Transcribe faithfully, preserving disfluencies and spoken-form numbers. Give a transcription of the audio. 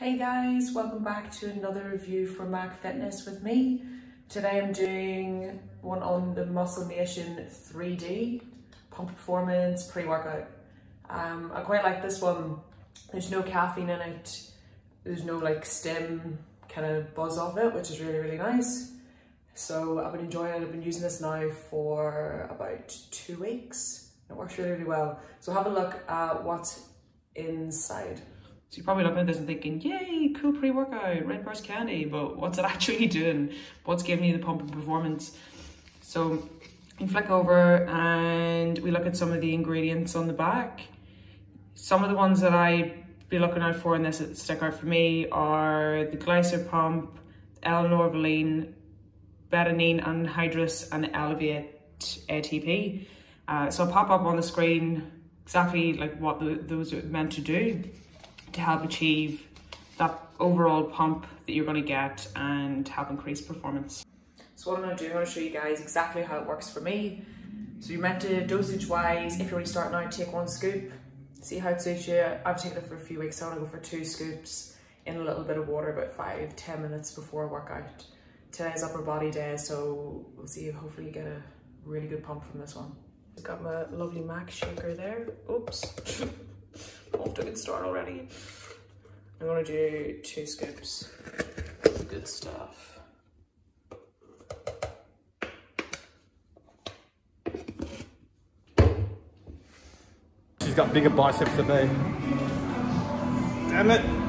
Hey guys, welcome back to another review from M A K Fitness with me. Today I'm doing one on the Muscle Nation three D pump performance pre-workout. Um, I quite like this one. There's no caffeine in it. There's no like stim kind of buzz off it, which is really, really nice. So I've been enjoying it. I've been using this now for about two weeks. It works really, really well. So have a look at what's inside. So you're probably looking at this and thinking, yay, cool pre-workout, Red Burst Candy, but what's it actually doing? What's giving you the pump and performance? So you flick over and we look at some of the ingredients on the back. Some of the ones that I be looking out for in this that stick out for me are the glyceropump, L-Norvaline, betanine, anhydrous, and Elevate A T P. Uh, so I'll pop up on the screen exactly like what the, those are meant to do, to help achieve that overall pump that you're going to get and help increase performance. So what I'm going to do, I'm going to show you guys exactly how it works for me. So you're meant to, dosage wise, if you're already starting out, take one scoop, see how it suits you. I've taken it for a few weeks, so I'm going to go for two scoops in a little bit of water about five, ten minutes before a workout. Today's upper body day, so we'll see, hopefully you get a really good pump from this one. I've got my lovely M A K shaker there, oops. Off to a good start already. I'm gonna do two scoops. Good stuff. She's got bigger biceps than me. Damn it!